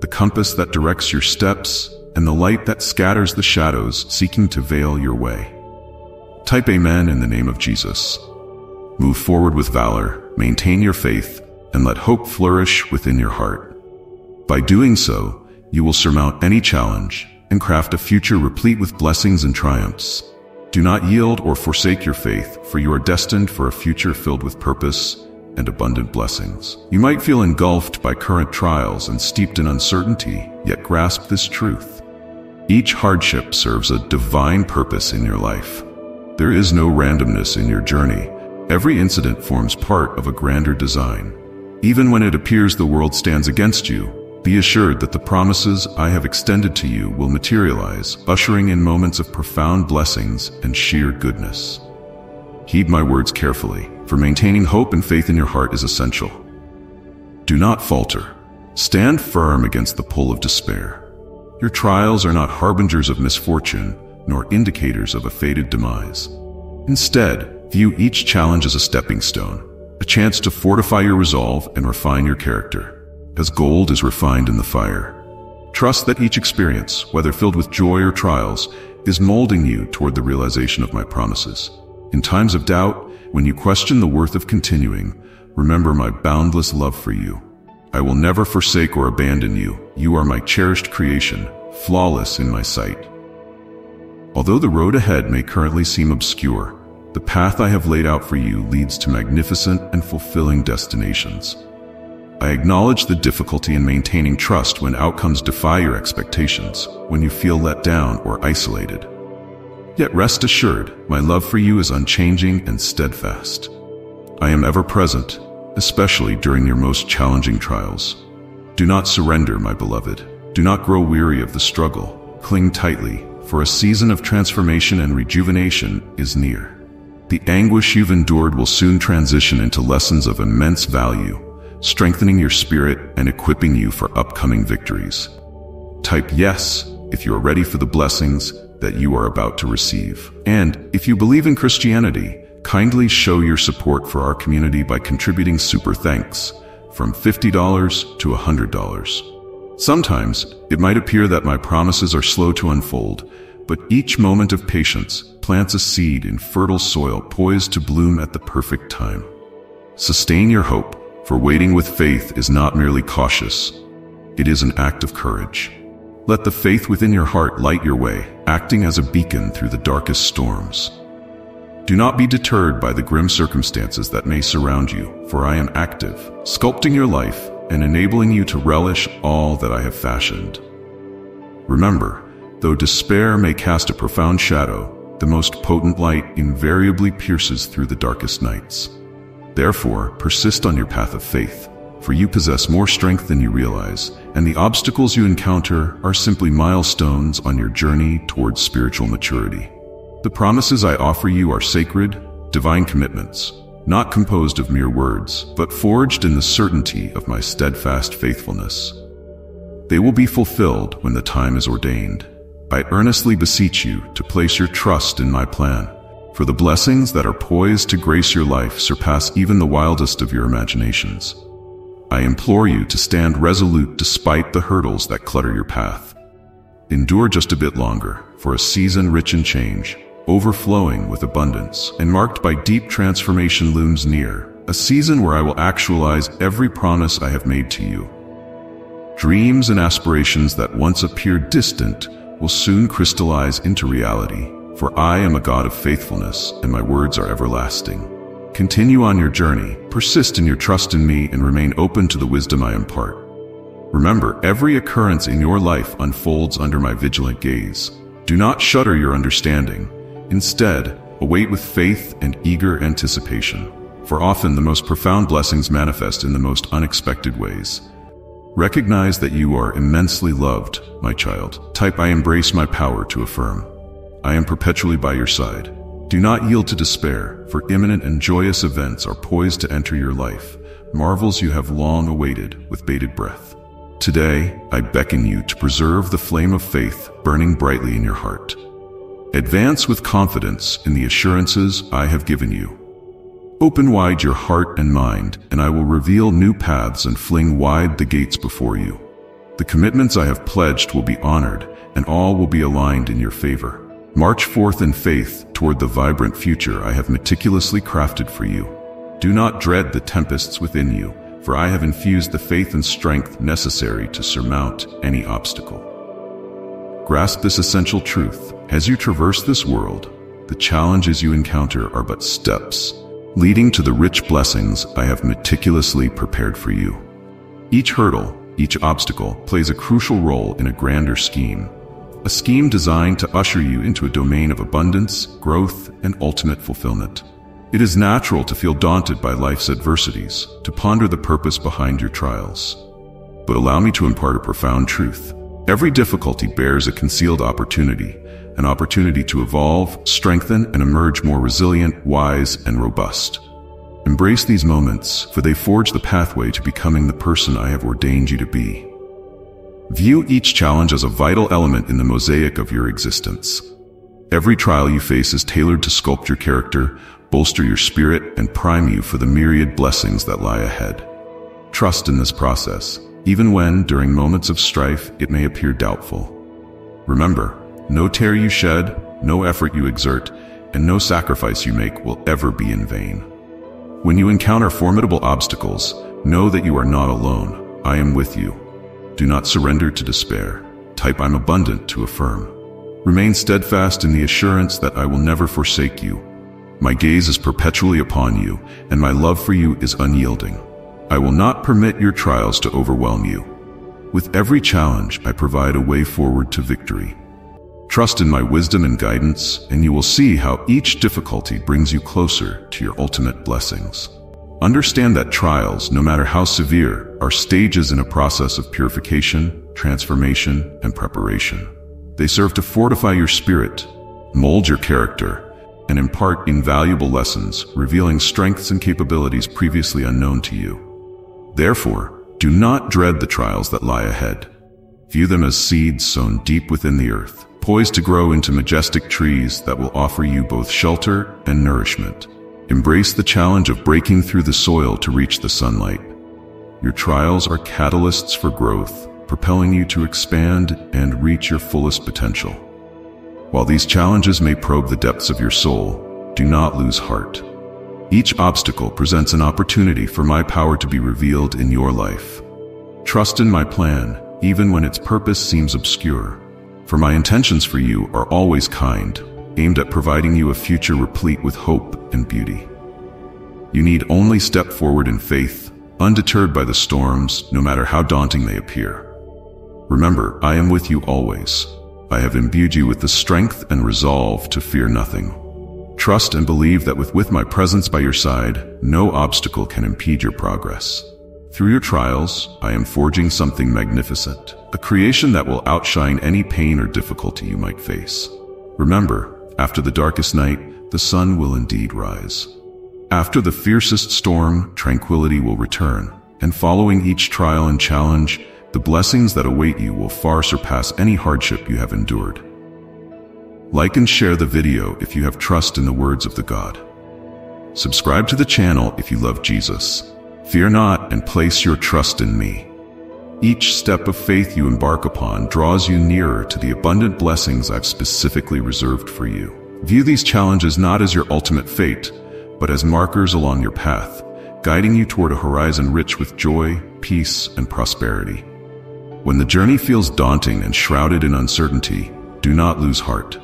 the compass that directs your steps, and the light that scatters the shadows seeking to veil your way. Type Amen in the name of Jesus. Move forward with valor, maintain your faith, and let hope flourish within your heart. By doing so, you will surmount any challenge and craft a future replete with blessings and triumphs. Do not yield or forsake your faith, for you are destined for a future filled with purpose and abundant blessings. You might feel engulfed by current trials and steeped in uncertainty, yet grasp this truth. Each hardship serves a divine purpose in your life. There is no randomness in your journey. Every incident forms part of a grander design. Even when it appears the world stands against you, be assured that the promises I have extended to you will materialize, ushering in moments of profound blessings and sheer goodness. Heed my words carefully, for maintaining hope and faith in your heart is essential. Do not falter. Stand firm against the pull of despair. Your trials are not harbingers of misfortune, nor indicators of a fated demise. Instead, view each challenge as a stepping stone, a chance to fortify your resolve and refine your character, as gold is refined in the fire. Trust that each experience, whether filled with joy or trials, is molding you toward the realization of my promises. In times of doubt, when you question the worth of continuing, remember my boundless love for you. I will never forsake or abandon you. You are my cherished creation, flawless in my sight. Although the road ahead may currently seem obscure, the path I have laid out for you leads to magnificent and fulfilling destinations. I acknowledge the difficulty in maintaining trust when outcomes defy your expectations, when you feel let down or isolated. Yet rest assured, my love for you is unchanging and steadfast. I am ever present, especially during your most challenging trials. Do not surrender, my beloved. Do not grow weary of the struggle. Cling tightly, for a season of transformation and rejuvenation is near. The anguish you've endured will soon transition into lessons of immense value, strengthening your spirit and equipping you for upcoming victories. Type yes if you are ready for the blessings that you are about to receive. And if you believe in Christianity, kindly show your support for our community by contributing super thanks from $50 to $100. Sometimes, it might appear that my promises are slow to unfold, but each moment of patience plants a seed in fertile soil poised to bloom at the perfect time. Sustain your hope, for waiting with faith is not merely cautious. It is an act of courage. Let the faith within your heart light your way, acting as a beacon through the darkest storms. Do not be deterred by the grim circumstances that may surround you, for I am active, sculpting your life and enabling you to relish all that I have fashioned. Remember, though despair may cast a profound shadow, the most potent light invariably pierces through the darkest nights. Therefore, persist on your path of faith, for you possess more strength than you realize, and the obstacles you encounter are simply milestones on your journey towards spiritual maturity. The promises I offer you are sacred, divine commitments, not composed of mere words, but forged in the certainty of my steadfast faithfulness. They will be fulfilled when the time is ordained. I earnestly beseech you to place your trust in my plan, For the blessings that are poised to grace your life surpass even the wildest of your imaginations. I implore you to stand resolute despite the hurdles that clutter your path. Endure just a bit longer, for a season rich in change, overflowing with abundance, and marked by deep transformation looms near, a season where I will actualize every promise I have made to you. Dreams and aspirations that once appeared distant will soon crystallize into reality. For I am a God of faithfulness, and my words are everlasting. Continue on your journey, persist in your trust in me, and remain open to the wisdom I impart. Remember, every occurrence in your life unfolds under my vigilant gaze. Do not shudder your understanding. Instead, await with faith and eager anticipation, for often the most profound blessings manifest in the most unexpected ways. Recognize that you are immensely loved, my child. Type "I embrace my power" to affirm. I am perpetually by your side. Do not yield to despair, for imminent and joyous events are poised to enter your life, marvels you have long awaited with bated breath. Today, I beckon you to preserve the flame of faith burning brightly in your heart. Advance with confidence in the assurances I have given you. Open wide your heart and mind, and I will reveal new paths and fling wide the gates before you. The commitments I have pledged will be honored, and all will be aligned in your favor. March forth in faith toward the vibrant future I have meticulously crafted for you. Do not dread the tempests within you, for I have infused the faith and strength necessary to surmount any obstacle. Grasp this essential truth. As you traverse this world, the challenges you encounter are but steps, leading to the rich blessings I have meticulously prepared for you. Each hurdle, each obstacle, plays a crucial role in a grander scheme. A scheme designed to usher you into a domain of abundance, growth, and ultimate fulfillment. It is natural to feel daunted by life's adversities, to ponder the purpose behind your trials. But allow me to impart a profound truth. Every difficulty bears a concealed opportunity, an opportunity to evolve, strengthen, and emerge more resilient, wise, and robust. Embrace these moments, for they forge the pathway to becoming the person I have ordained you to be. View each challenge as a vital element in the mosaic of your existence. Every trial you face is tailored to sculpt your character, bolster your spirit, and prime you for the myriad blessings that lie ahead. Trust in this process, even when, during moments of strife, it may appear doubtful. Remember, no tear you shed, no effort you exert, and no sacrifice you make will ever be in vain. When you encounter formidable obstacles, know that you are not alone. I am with you. Do not surrender to despair. Type "I'm abundant" to affirm. Remain steadfast in the assurance that I will never forsake you. My gaze is perpetually upon you, and my love for you is unyielding. I will not permit your trials to overwhelm you. With every challenge, I provide a way forward to victory. Trust in my wisdom and guidance, and you will see how each difficulty brings you closer to your ultimate blessings. Understand that trials, no matter how severe, are stages in a process of purification, transformation, and preparation. They serve to fortify your spirit, mold your character, and impart invaluable lessons, revealing strengths and capabilities previously unknown to you. Therefore, do not dread the trials that lie ahead. View them as seeds sown deep within the earth, poised to grow into majestic trees that will offer you both shelter and nourishment. Embrace the challenge of breaking through the soil to reach the sunlight. Your trials are catalysts for growth, propelling you to expand and reach your fullest potential. While these challenges may probe the depths of your soul, do not lose heart. Each obstacle presents an opportunity for my power to be revealed in your life. Trust in my plan, even when its purpose seems obscure, for my intentions for you are always kind, aimed at providing you a future replete with hope and beauty. You need only step forward in faith, undeterred by the storms, no matter how daunting they appear. Remember, I am with you always. I have imbued you with the strength and resolve to fear nothing. Trust and believe that with my presence by your side, no obstacle can impede your progress. Through your trials, I am forging something magnificent, a creation that will outshine any pain or difficulty you might face. Remember, after the darkest night, the sun will indeed rise. After the fiercest storm, tranquility will return, and following each trial and challenge, the blessings that await you will far surpass any hardship you have endured. Like and share the video if you have trust in the words of the God. Subscribe to the channel if you love Jesus. Fear not and place your trust in me. Each step of faith you embark upon draws you nearer to the abundant blessings I've specifically reserved for you. View these challenges not as your ultimate fate, but as markers along your path, guiding you toward a horizon rich with joy, peace, and prosperity. When the journey feels daunting and shrouded in uncertainty, do not lose heart.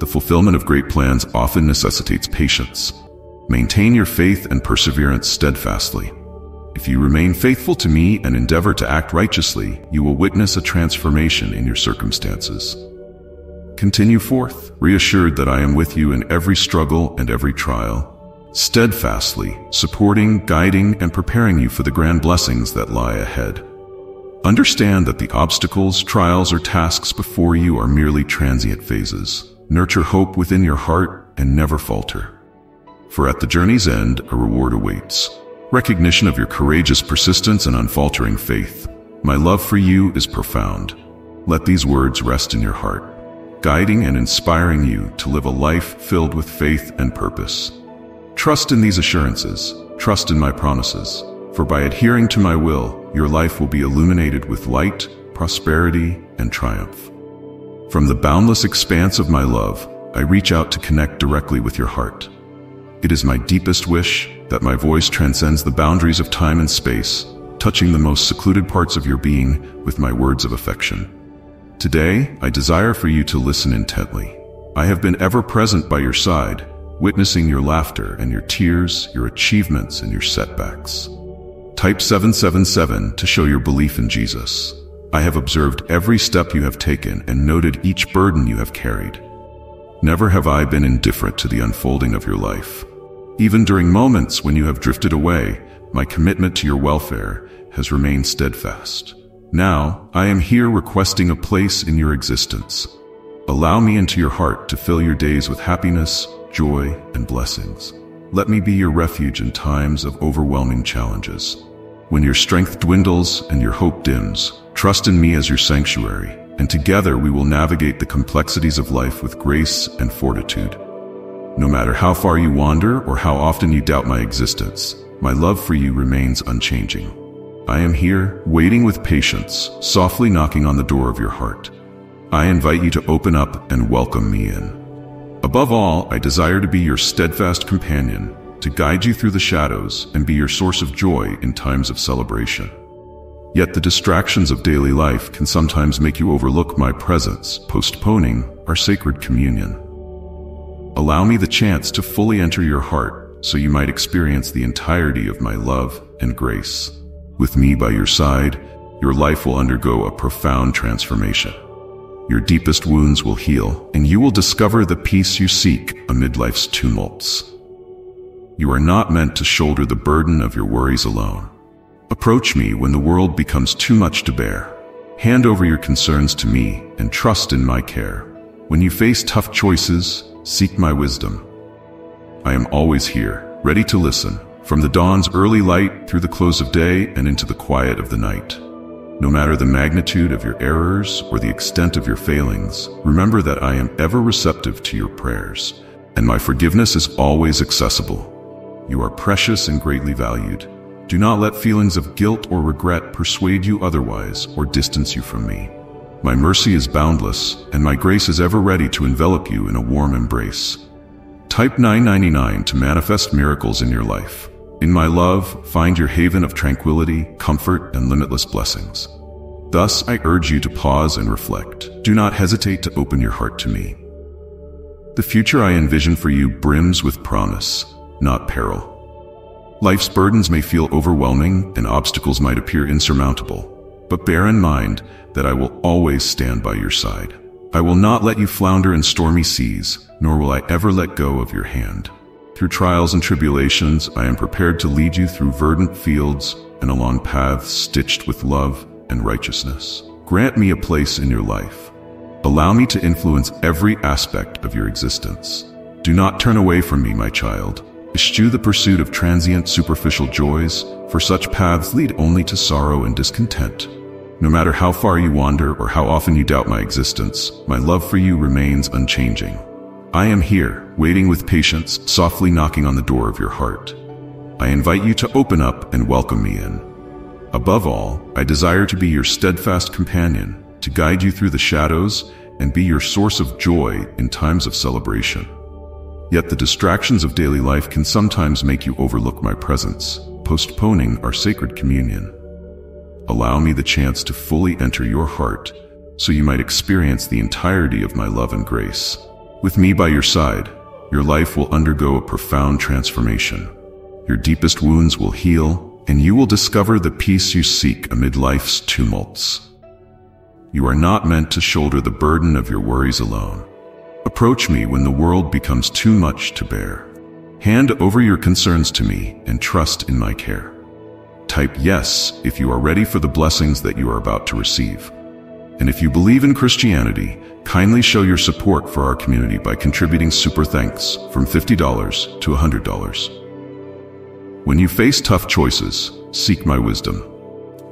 The fulfillment of great plans often necessitates patience. Maintain your faith and perseverance steadfastly. If you remain faithful to me and endeavor to act righteously, you will witness a transformation in your circumstances. Continue forth, reassured that I am with you in every struggle and every trial, steadfastly supporting, guiding, and preparing you for the grand blessings that lie ahead. Understand that the obstacles, trials, or tasks before you are merely transient phases. Nurture hope within your heart and never falter. For at the journey's end, a reward awaits. Recognition of your courageous persistence and unfaltering faith. My love for you is profound. Let these words rest in your heart, guiding and inspiring you to live a life filled with faith and purpose. Trust in these assurances, trust in my promises, for by adhering to my will, your life will be illuminated with light, prosperity, and triumph. From the boundless expanse of my love, I reach out to connect directly with your heart. It is my deepest wish that my voice transcends the boundaries of time and space, touching the most secluded parts of your being with my words of affection. Today, I desire for you to listen intently. I have been ever present by your side, witnessing your laughter and your tears, your achievements and your setbacks. Type 777 to show your belief in Jesus. I have observed every step you have taken and noted each burden you have carried. Never have I been indifferent to the unfolding of your life. Even during moments when you have drifted away, my commitment to your welfare has remained steadfast. Now, I am here requesting a place in your existence. Allow me into your heart to fill your days with happiness, joy, and blessings. Let me be your refuge in times of overwhelming challenges. When your strength dwindles and your hope dims, trust in me as your sanctuary, and together we will navigate the complexities of life with grace and fortitude. No matter how far you wander or how often you doubt my existence, my love for you remains unchanging. I am here, waiting with patience, softly knocking on the door of your heart. I invite you to open up and welcome me in. Above all, I desire to be your steadfast companion, to guide you through the shadows and be your source of joy in times of celebration. Yet the distractions of daily life can sometimes make you overlook my presence, postponing our sacred communion. Allow me the chance to fully enter your heart so you might experience the entirety of my love and grace. With me by your side, your life will undergo a profound transformation. Your deepest wounds will heal, and you will discover the peace you seek amid life's tumults. You are not meant to shoulder the burden of your worries alone. Approach me when the world becomes too much to bear. Hand over your concerns to me and trust in my care. When you face tough choices, seek my wisdom. I am always here, ready to listen, from the dawn's early light through the close of day and into the quiet of the night. No matter the magnitude of your errors or the extent of your failings, remember that I am ever receptive to your prayers, and my forgiveness is always accessible. You are precious and greatly valued. Do not let feelings of guilt or regret persuade you otherwise or distance you from me. My mercy is boundless, and my grace is ever ready to envelop you in a warm embrace. Type 999 to manifest miracles in your life. In my love, find your haven of tranquility, comfort, and limitless blessings. Thus, I urge you to pause and reflect. Do not hesitate to open your heart to me. The future I envision for you brims with promise, not peril. Life's burdens may feel overwhelming, and obstacles might appear insurmountable. But bear in mind that I will always stand by your side. I will not let you flounder in stormy seas, nor will I ever let go of your hand. Through trials and tribulations, I am prepared to lead you through verdant fields and along paths stitched with love and righteousness. Grant me a place in your life. Allow me to influence every aspect of your existence. Do not turn away from me, my child. Eschew the pursuit of transient, superficial joys, for such paths lead only to sorrow and discontent. No matter how far you wander or how often you doubt my existence, my love for you remains unchanging. I am here, waiting with patience, softly knocking on the door of your heart. I invite you to open up and welcome me in. Above all, I desire to be your steadfast companion, to guide you through the shadows and be your source of joy in times of celebration. Yet the distractions of daily life can sometimes make you overlook my presence, postponing our sacred communion. Allow me the chance to fully enter your heart, so you might experience the entirety of my love and grace. With me by your side, your life will undergo a profound transformation. Your deepest wounds will heal, and you will discover the peace you seek amid life's tumults. You are not meant to shoulder the burden of your worries alone. Approach me when the world becomes too much to bear. Hand over your concerns to me and trust in my care. Type yes if you are ready for the blessings that you are about to receive. And if you believe in Christianity, kindly show your support for our community by contributing super thanks from $50 to $100. When you face tough choices, seek my wisdom.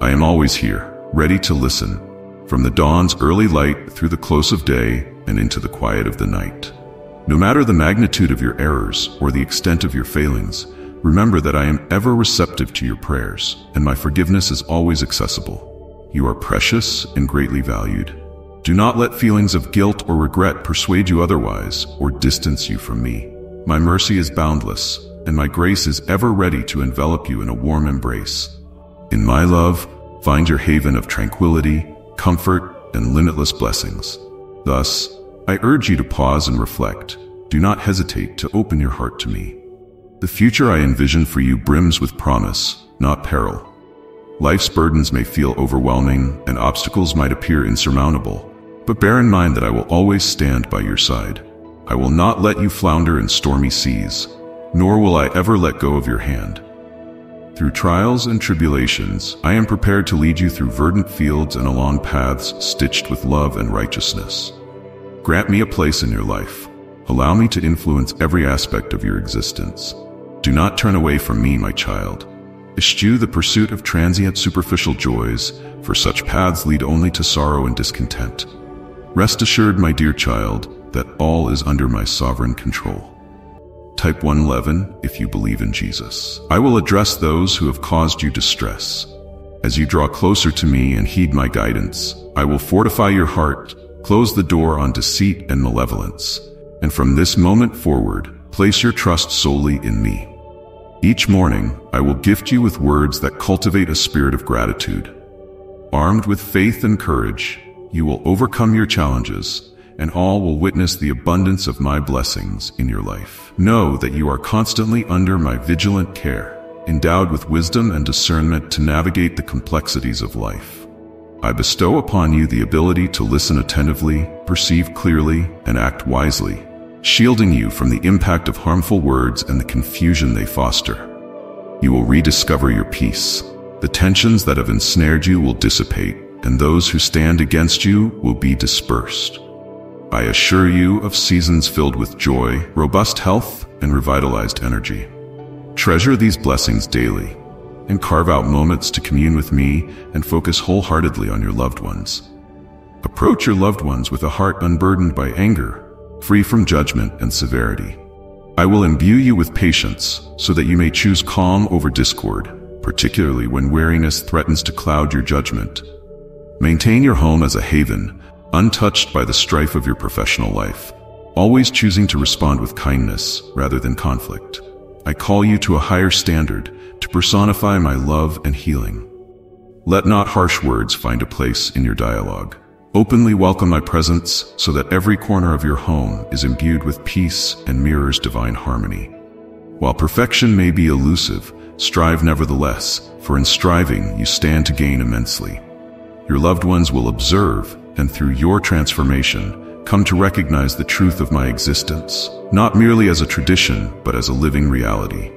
I am always here, ready to listen. From the dawn's early light through the close of day and into the quiet of the night. No matter the magnitude of your errors or the extent of your failings, remember that I am ever receptive to your prayers, and my forgiveness is always accessible. You are precious and greatly valued. Do not let feelings of guilt or regret persuade you otherwise or distance you from me. My mercy is boundless, and my grace is ever ready to envelop you in a warm embrace. In my love, find your haven of tranquility, comfort, and limitless blessings. Thus, I urge you to pause and reflect. Do not hesitate to open your heart to me. The future I envision for you brims with promise, not peril. Life's burdens may feel overwhelming and obstacles might appear insurmountable, but bear in mind that I will always stand by your side. I will not let you flounder in stormy seas, nor will I ever let go of your hand. Through trials and tribulations, I am prepared to lead you through verdant fields and along paths stitched with love and righteousness. Grant me a place in your life. Allow me to influence every aspect of your existence. Do not turn away from me, my child. Eschew the pursuit of transient superficial joys, for such paths lead only to sorrow and discontent. Rest assured, my dear child, that all is under my sovereign control. Type 111 if you believe in Jesus. I will address those who have caused you distress. As you draw closer to me and heed my guidance, I will fortify your heart, close the door on deceit and malevolence, and from this moment forward, place your trust solely in me. Each morning, I will gift you with words that cultivate a spirit of gratitude. Armed with faith and courage, you will overcome your challenges, and all will witness the abundance of my blessings in your life. Know that you are constantly under my vigilant care, endowed with wisdom and discernment to navigate the complexities of life. I bestow upon you the ability to listen attentively, perceive clearly, and act wisely, shielding you from the impact of harmful words and the confusion they foster. You will rediscover your peace. The tensions that have ensnared you will dissipate, and those who stand against you will be dispersed. I assure you of seasons filled with joy, robust health, and revitalized energy. Treasure these blessings daily, and carve out moments to commune with me and focus wholeheartedly on your loved ones. Approach your loved ones with a heart unburdened by anger, free from judgment and severity. I will imbue you with patience so that you may choose calm over discord, particularly when weariness threatens to cloud your judgment. Maintain your home as a haven, untouched by the strife of your professional life, always choosing to respond with kindness rather than conflict. I call you to a higher standard, to personify my love and healing. Let not harsh words find a place in your dialogue. Openly welcome my presence so that every corner of your home is imbued with peace and mirrors divine harmony. While perfection may be elusive, strive nevertheless, for in striving you stand to gain immensely. Your loved ones will observe, and through your transformation, come to recognize the truth of my existence, not merely as a tradition, but as a living reality.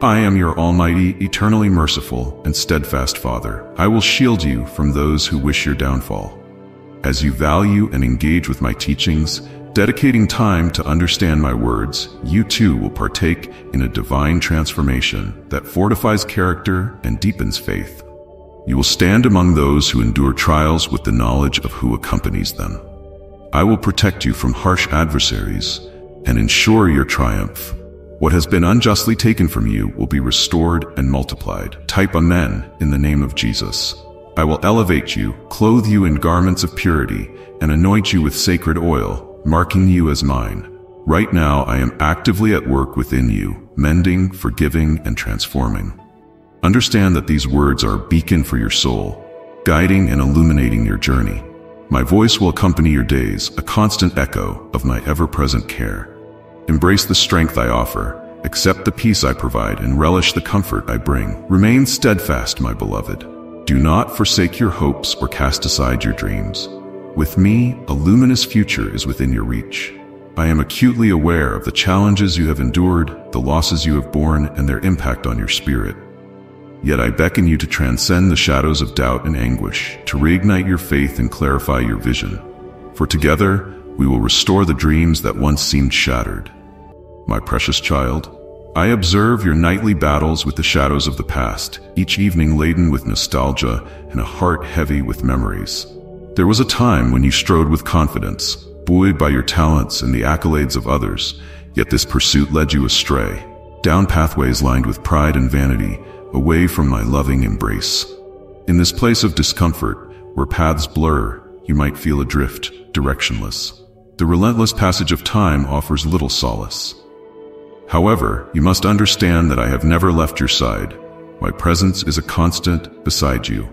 I am your almighty, eternally merciful, and steadfast Father. I will shield you from those who wish your downfall. As you value and engage with my teachings, dedicating time to understand my words, you too will partake in a divine transformation that fortifies character and deepens faith. You will stand among those who endure trials with the knowledge of who accompanies them. I will protect you from harsh adversaries and ensure your triumph. What has been unjustly taken from you will be restored and multiplied. Type Amen in the name of Jesus. I will elevate you, clothe you in garments of purity, and anoint you with sacred oil, marking you as mine. Right now I am actively at work within you, mending, forgiving, and transforming. Understand that these words are a beacon for your soul, guiding and illuminating your journey. My voice will accompany your days, a constant echo of my ever-present care. Embrace the strength I offer, accept the peace I provide, and relish the comfort I bring. Remain steadfast, my beloved. Do not forsake your hopes or cast aside your dreams. With me, a luminous future is within your reach. I am acutely aware of the challenges you have endured, the losses you have borne, and their impact on your spirit. Yet I beckon you to transcend the shadows of doubt and anguish, to reignite your faith and clarify your vision. For together, we will restore the dreams that once seemed shattered. My precious child, I observe your nightly battles with the shadows of the past, each evening laden with nostalgia and a heart heavy with memories. There was a time when you strode with confidence, buoyed by your talents and the accolades of others, yet this pursuit led you astray, down pathways lined with pride and vanity, away from my loving embrace. In this place of discomfort, where paths blur, you might feel adrift, directionless. The relentless passage of time offers little solace. However, you must understand that I have never left your side. My presence is a constant beside you.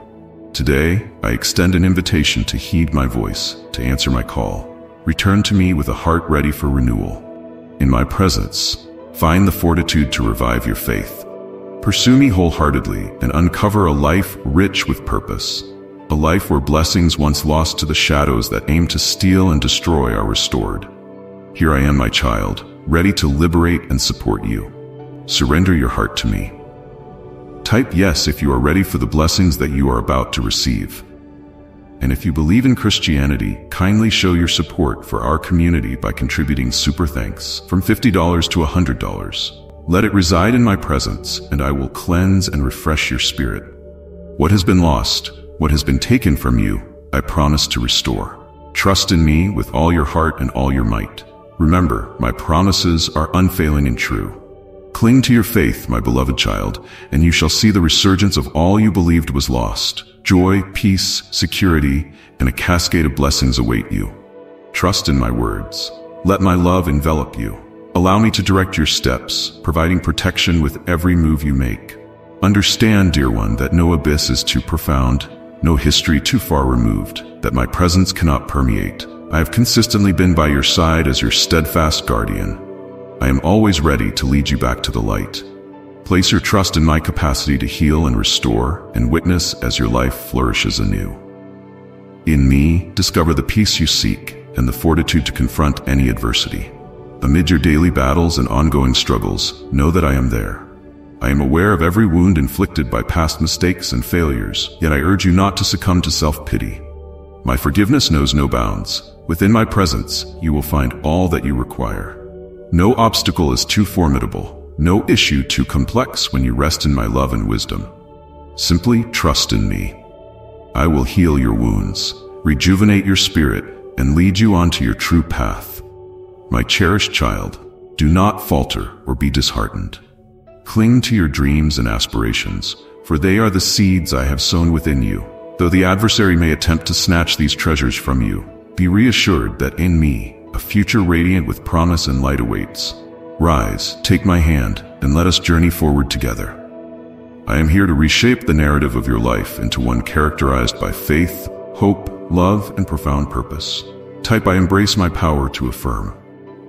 Today, I extend an invitation to heed my voice, to answer my call. Return to me with a heart ready for renewal. In my presence, find the fortitude to revive your faith. Pursue me wholeheartedly and uncover a life rich with purpose, a life where blessings once lost to the shadows that aim to steal and destroy are restored. Here I am, my child, ready to liberate and support you. Surrender your heart to me. Type yes if you are ready for the blessings that you are about to receive. And if you believe in Christianity, kindly show your support for our community by contributing super thanks from $50 to $100. Let it reside in my presence, and I will cleanse and refresh your spirit. What has been lost, what has been taken from you, I promise to restore. Trust in me with all your heart and all your might. Remember, my promises are unfailing and true. Cling to your faith, my beloved child, and you shall see the resurgence of all you believed was lost. Joy, peace, security, and a cascade of blessings await you. Trust in my words. Let my love envelop you. Allow me to direct your steps, providing protection with every move you make. Understand, dear one, that no abyss is too profound, no history too far removed, that my presence cannot permeate. I have consistently been by your side as your steadfast guardian. I am always ready to lead you back to the light. Place your trust in my capacity to heal and restore and witness as your life flourishes anew. In me, discover the peace you seek and the fortitude to confront any adversity. Amid your daily battles and ongoing struggles, know that I am there. I am aware of every wound inflicted by past mistakes and failures, yet I urge you not to succumb to self-pity. My forgiveness knows no bounds. Within my presence, you will find all that you require. No obstacle is too formidable, no issue too complex when you rest in my love and wisdom. Simply trust in me. I will heal your wounds, rejuvenate your spirit, and lead you onto your true path. My cherished child, do not falter or be disheartened. Cling to your dreams and aspirations, for they are the seeds I have sown within you. Though the adversary may attempt to snatch these treasures from you, be reassured that in me, a future radiant with promise and light awaits. Rise, take my hand, and let us journey forward together. I am here to reshape the narrative of your life into one characterized by faith, hope, love, and profound purpose. Type I embrace my power to affirm.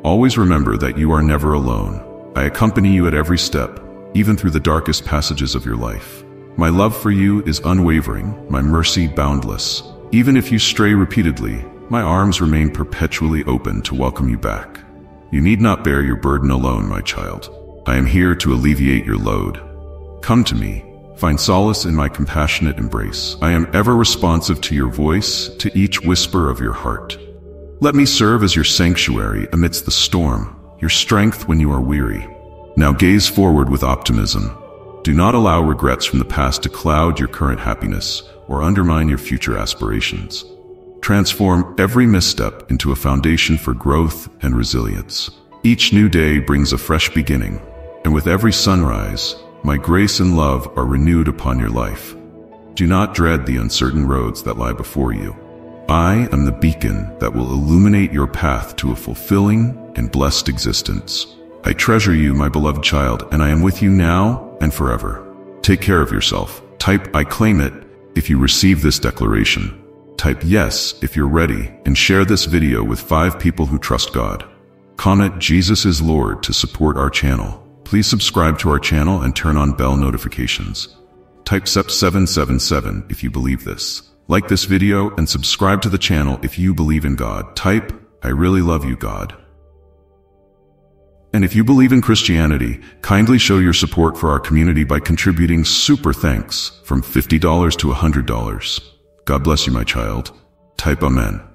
Always remember that you are never alone. I accompany you at every step, even through the darkest passages of your life. My love for you is unwavering, my mercy boundless. Even if you stray repeatedly, my arms remain perpetually open to welcome you back. You need not bear your burden alone, my child. I am here to alleviate your load. Come to me, find solace in my compassionate embrace. I am ever responsive to your voice, to each whisper of your heart. Let me serve as your sanctuary amidst the storm, your strength when you are weary. Now gaze forward with optimism. Do not allow regrets from the past to cloud your current happiness or undermine your future aspirations. Transform every misstep into a foundation for growth and resilience. Each new day brings a fresh beginning, and with every sunrise, my grace and love are renewed upon your life. Do not dread the uncertain roads that lie before you. I am the beacon that will illuminate your path to a fulfilling and blessed existence. I treasure you, my beloved child, and I am with you now and forever. Take care of yourself. Type "I claim it" if you receive this declaration. Type "yes" if you're ready, and share this video with 5 people who trust God. Comment "Jesus is Lord" to support our channel. Please subscribe to our channel and turn on bell notifications. Type "SEP777" if you believe this. Like this video and subscribe to the channel if you believe in God. Type "I really love you, God." And if you believe in Christianity, kindly show your support for our community by contributing super thanks from $50 to $100. God bless you, my child. Type "Amen."